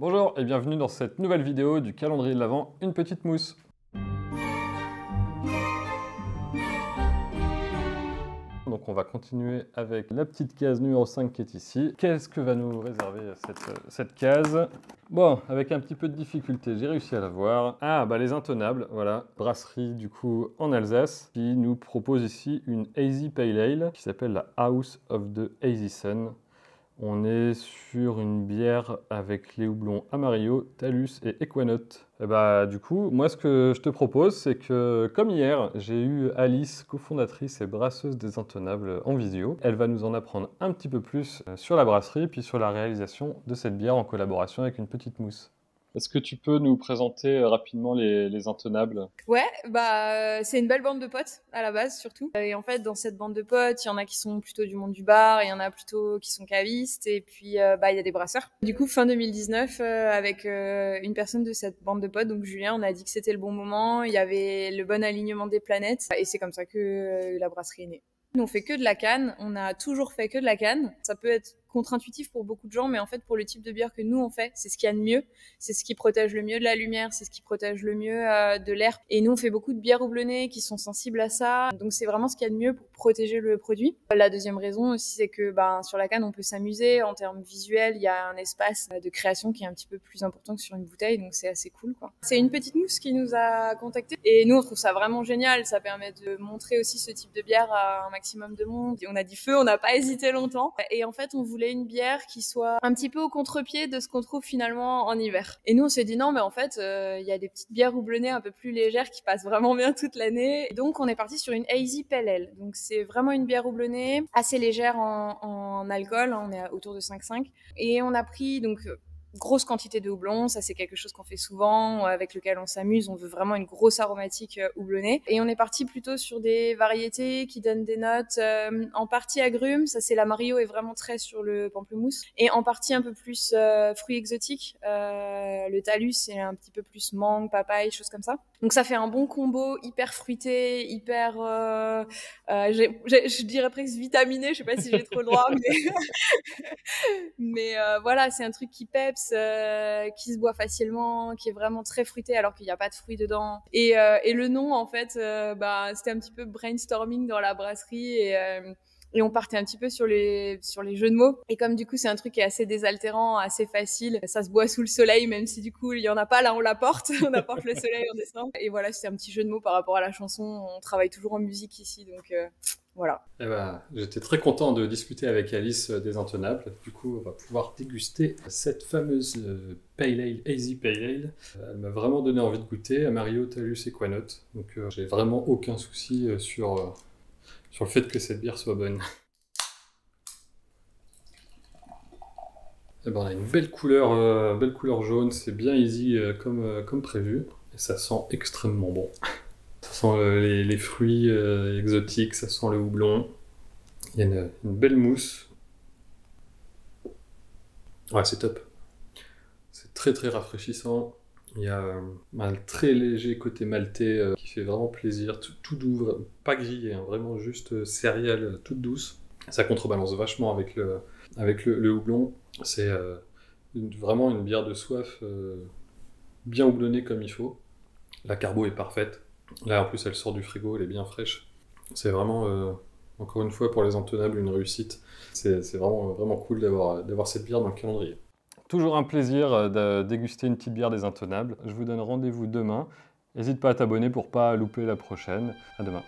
Bonjour et bienvenue dans cette nouvelle vidéo du calendrier de l'Avent Une Petite Mousse. Donc on va continuer avec la petite case numéro 5 qui est ici. Qu'est-ce que va nous réserver cette case? Bon, avec un petit peu de difficulté, j'ai réussi à l'avoir. Ah, bah les Intenables, voilà. Brasserie du coup en Alsace, qui nous propose ici une Hazy Pale Ale, qui s'appelle la House of the Hazy Sun. On est sur une bière avec les houblons Amarillo, Talus et Ekuanot. Et bah du coup, moi ce que je te propose, c'est que comme hier, j'ai eu Alice, cofondatrice et brasseuse des Intenables en visio. Elle va nous en apprendre un petit peu plus sur la brasserie, puis sur la réalisation de cette bière en collaboration avec Une Petite Mousse. Est-ce que tu peux nous présenter rapidement les Intenables? Ouais, bah c'est une belle bande de potes à la base surtout. Et en fait dans cette bande de potes, il y en a qui sont plutôt du monde du bar, il y en a plutôt qui sont cavistes et puis bah il y a des brasseurs. Du coup fin 2019 avec une personne de cette bande de potes, donc Julien, on a dit que c'était le bon moment, il y avait le bon alignement des planètes et c'est comme ça que la brasserie est née. Nous, on fait que de la canne, on a toujours fait que de la canne. Ça peut être contre-intuitif pour beaucoup de gens, mais en fait, pour le type de bière que nous, on fait, c'est ce qu'il y a de mieux. C'est ce qui protège le mieux de la lumière, c'est ce qui protège le mieux de l'air. Et nous, on fait beaucoup de bières houblonnées qui sont sensibles à ça. Donc, c'est vraiment ce qu'il y a de mieux pour protéger le produit. La deuxième raison aussi, c'est que sur la canne, on peut s'amuser. En termes visuels, il y a un espace de création qui est un petit peu plus important que sur une bouteille, donc c'est assez cool, quoi. C'est Une Petite Mousse qui nous a contactés. Et nous, on trouve ça vraiment génial. Ça permet de montrer aussi ce type de bière à un maximum de monde. Et on a dit feu, on n'a pas hésité longtemps. Et en fait, on voulait une bière qui soit un petit peu au contre-pied de ce qu'on trouve finalement en hiver. Et nous, on s'est dit non, mais en fait, y a des petites bières houblonnées un peu plus légères qui passent vraiment bien toute l'année. Donc, on est parti sur une Hazy Pale Ale. Donc, c'est vraiment une bière houblonnée, assez légère en alcool. On est autour de 5,5. Et on a pris donc grosse quantité de houblon, ça c'est quelque chose qu'on fait souvent, avec lequel on s'amuse, on veut vraiment une grosse aromatique houblonnée. Et on est parti plutôt sur des variétés qui donnent des notes en partie agrumes, ça c'est l'Amarillo est vraiment très sur le pamplemousse, et en partie un peu plus fruits exotiques, le Talus c'est un petit peu plus mangue, papaye, choses comme ça. Donc ça fait un bon combo, hyper fruité, hyper, je dirais presque vitaminé, je sais pas si j'ai trop le droit, mais, voilà, c'est un truc qui peps, qui se boit facilement, qui est vraiment très fruité alors qu'il n'y a pas de fruits dedans. Et le nom, en fait, c'était un petit peu brainstorming dans la brasserie et on partait un petit peu sur les jeux de mots. Et comme du coup, c'est un truc qui est assez désaltérant, assez facile, ça se boit sous le soleil, même si du coup, il n'y en a pas, là, on l'apporte. On apporte le soleil en décembre. Et voilà, c'est un petit jeu de mots par rapport à la chanson. On travaille toujours en musique ici, donc voilà. Eh ben, j'étais très content de discuter avec Alice des Intenables. Du coup, on va pouvoir déguster cette fameuse Pale Ale, Hazy Pale Ale. Elle m'a vraiment donné envie de goûter à Mario, Talus et Ekuanot. Donc, j'ai vraiment aucun souci sur le fait que cette bière soit bonne. Eh ben, on a une belle couleur jaune. C'est bien easy comme prévu. Et ça sent extrêmement bon. Ça sent les fruits exotiques, ça sent le houblon. Il y a une belle mousse. Ouais, c'est top. C'est très très rafraîchissant. Il y a un très léger côté maltais qui fait vraiment plaisir. Tout doux, pas grillé, hein, vraiment juste céréales toute douce. Ça contrebalance vachement avec le houblon. C'est vraiment une bière de soif bien houblonnée comme il faut. La carbo est parfaite. Là, en plus, elle sort du frigo, elle est bien fraîche. C'est vraiment, encore une fois, pour les Intenables, une réussite. C'est vraiment, vraiment cool d'avoir cette bière dans le calendrier. Toujours un plaisir de déguster une petite bière des Intenables. Je vous donne rendez-vous demain. N'hésite pas à t'abonner pour ne pas louper la prochaine. À demain.